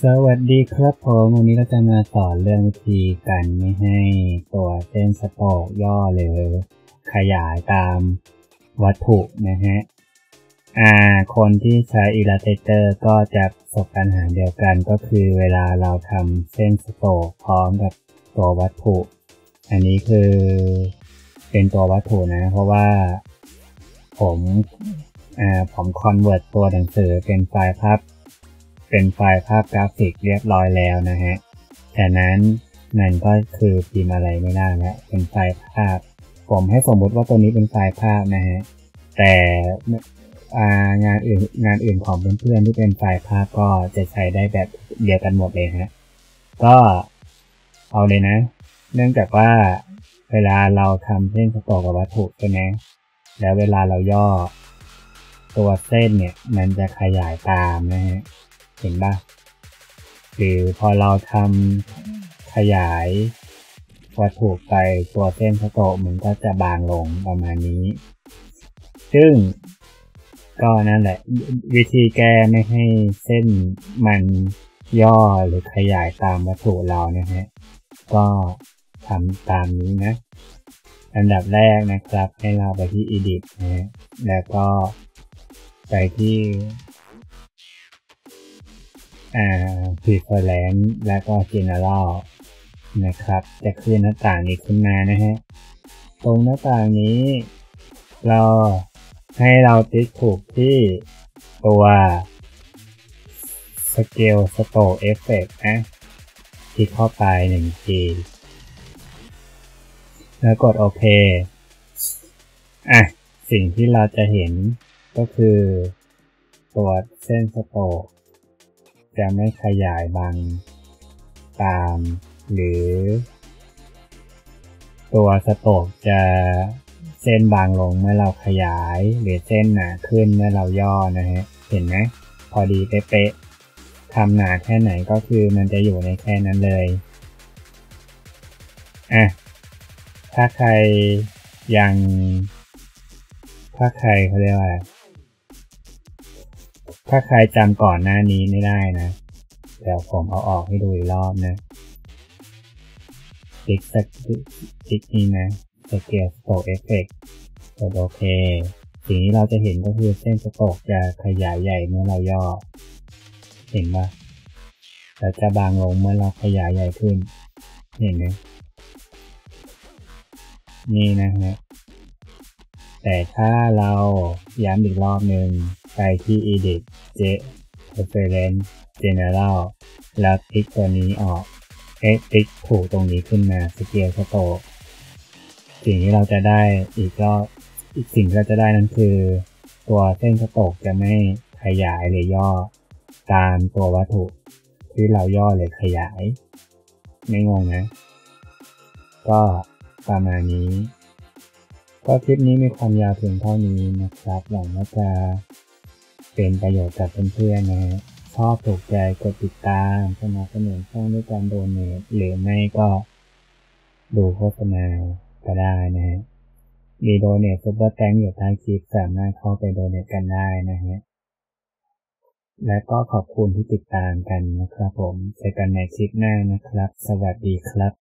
สวัสดีครับผมวันนี้เราจะมาสอนเรื่องวิธีการไม่ให้ตัวเส้นสโตรกย่อหรือขยายตามวัตถุนะฮะคนที่ใช้ Illustrator ก็จะประสบปัญหาเดียวกันก็คือเวลาเราทำเส้นสโตรกพร้อมกับตัววัตถุอันนี้คือเป็นตัววัตถุนะเพราะว่าผมคอนเวิร์ตตัวหนังสือเป็นไฟล์ภาพกราฟิกเรียบร้อยแล้วนะฮะแต่นั้นมันก็คือพิมพ์อะไรไม่ได้แล้วเป็นไฟล์ภาพผมให้สมมุติว่าตัวนี้เป็นไฟล์ภาพนะฮะแต่งานอื่นของเพื่อนๆที่เป็นไฟล์ภาพก็จะใช้ได้แบบเดียวกันหมดเลยฮะก็เอาเลยนะเนื่องจากว่าเวลาเราทำเส้นประกอบกับวัตถุใช่ไหมแล้วเวลาเราย่อตัวเส้นเนี่ยมันจะขยายตามนะฮะเห็นปะคือพอเราทำขยายวัตถุไปตัวเส้นประกอบมันก็จะบางลงประมาณนี้ซึ่งก็นั่นแหละวิธีแก้ไม่ให้เส้นมันย่อหรือขยายตามวัตถุเรานะฮะก็ทำตามนี้นะอันดับแรกนะครับให้เราไปที่ Edit นะฮะแล้วก็ไปที่Preference แล้วก็ General นะครับจะขึ้นหน้าต่างนี้ขึ้นมานะฮะตรงหน้าต่างนี้เราให้เราติ๊กถูกที่ตัว Scale Stroke Effect นะคลิกเข้าไป1ทีแล้วกดโอเคสิ่งที่เราจะเห็นก็คือตัวเส้นสโตรกจะไม่ขยายบังตามหรือตัวสโตรกจะเส้นบางลงเมื่อเราขยายหรือเส้นหนาขึ้นเมื่อเราย่อนะฮะเห็นไหมพอดีเป๊ะทำหนาแค่ไหนก็คือมันจะอยู่ในแค่นั้นเลยถ้าใครยังเขาเรียกว่าถ้าใครจำก่อนหน้านี้ไม่ได้นะเดี๋ยวผมเอาออกให้ดูอีกรอบนะติ๊กนี่นะสเกลสโตรกเอฟเฟกต์กดโอเคสิ่งที่เราจะเห็นก็คือเส้นสโตรกจะขยายใหญ่เมื่อเราย่อเห็นป่ะแต่จะบางลงเมื่อเราขยายใหญ่ขึ้นเห็นไหมนี่นะฮะแต่ถ้าเราย้ำอีกรอบหนึ่งไปที่ Edit Preference General แล้วติ๊กตัวนี้ออกติ๊กถูกตรงนี้ขึ้นมา Scale Stroke สิ่งที่เราจะได้อีกรอบอีกสิ่งที่เราจะได้นั่นคือตัวเส้นสโตรกจะไม่ขยายหรือย่อตามตัววัตถุที่เราย่อหรือขยายไม่งงนะก็ประมาณนี้ก็คลิปนี้มีความยาวเพียงเท่านี้นะครับหวังว่าจะเป็นประโยชน์กับเพื่อนๆนะฮะชอบถูกใจกดติดตามสนับสนุนช่องด้วยการโดเนทหรือไม่ก็ดูโฆษณาก็ได้นะฮะมีโดเนทซุปเปอร์แตงค์อยู่ใต้คลิปสามารถเข้าไปโดเนทกันได้นะฮะและก็ขอบคุณที่ติดตามกันนะครับผมเจอกันในคลิปหน้านะครับสวัสดีครับ